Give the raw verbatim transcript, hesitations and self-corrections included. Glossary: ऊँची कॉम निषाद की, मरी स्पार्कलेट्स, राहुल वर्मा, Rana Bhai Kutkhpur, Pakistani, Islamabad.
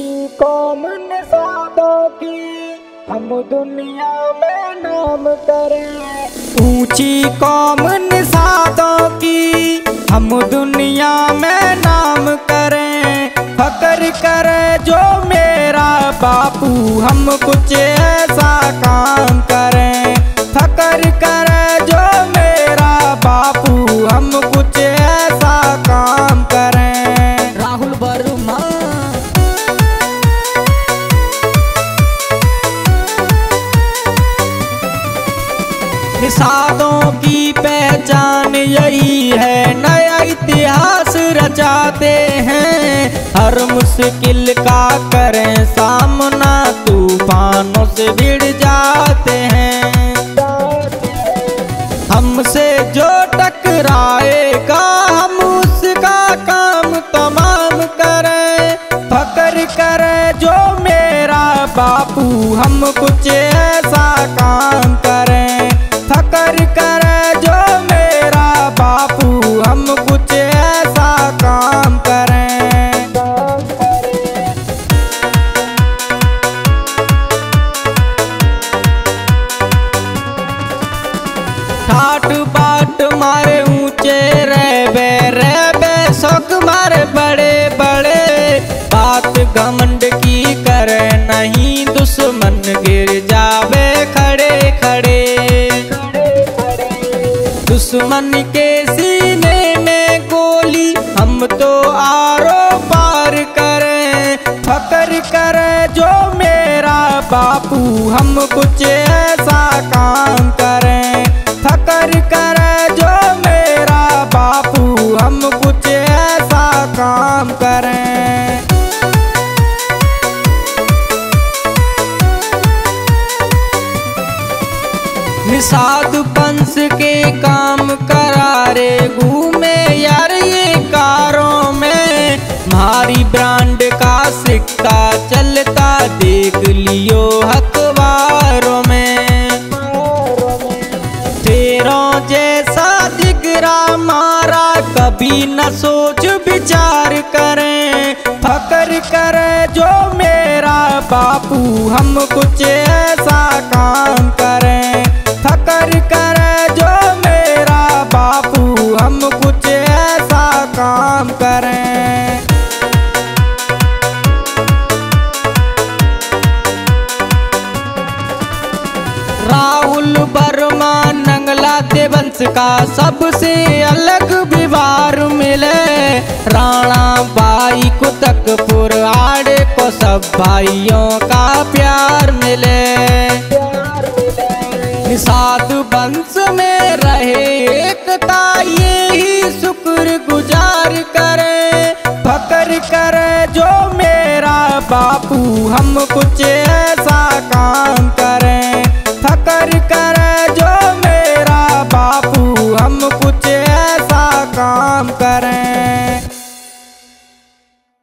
इसी कौम ने सादों की हम दुनिया में नाम करें। ऊंची कौम ने सादों की हम दुनिया में नाम करें। फक्र करे जो मेरा बापू हम कुछ ऐसा काम करें। फक्र करे जो मेरा बापू हम कुछ ऐसा काम करें। राहुल वर्मा निषादों की पहचान यही है, नया इतिहास रचाते हैं। हर मुश्किल का करें सामना, तूफानों से भिड़ जाते हैं। हमसे जो टकराएगा हम उसका काम तमाम करें। फक्र करें जो मेरा बापू हम कुछ ऐसा काम करें। फक्र करें जो मेरा बापू हम कुछ ऐसा काम करें। ठाट बाट मारे ऊंचे रैबे रैबे शौक मारे बड़े बड़े। बात घमंड की करे नहीं दुश्मन गिर जावे खड़े खड़े। दुश्मन के सीने में गोली हम तो आरो पार करें। फक्र करें जो मेरा बापू हम कुछ ऐसा काम करें। फक्र करें जो मेरा बापू हम कुछ ऐसा काम करें। निषाद पंस के काम करारे घूमे यार ये कारों में। भारी ब्रांड का सिक्का चलता देख लियो अखबारों में। तेरों जैसा जिगरा मारा कभी न सोच विचार करें। फक्र करें जो मेरा बापू हम कुछ ऐसा काम करें। फक्र करें जो मेरा बापू हम कुछ ऐसा काम करें। राहुल वर्मा नंगला देवंश का सबसे अलग विवार मिले। राणा भाई कुतखपुर आड़े को सब भाइयों का प्यार मिले। निषाद वंश में रहे एकता ये ही शुक्र गुजार करें। फक्र करें जो मेरा बापू हम कुछ